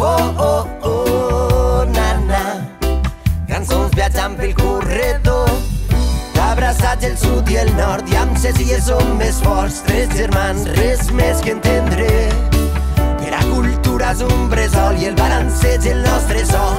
oh, nana, cançons viatjant pel corredor, abraçats el sud i el nord, i amb ses illes som més forts, tres germans, res més que entendre, que la cultura és un bressol i el balanceig el nostre sol.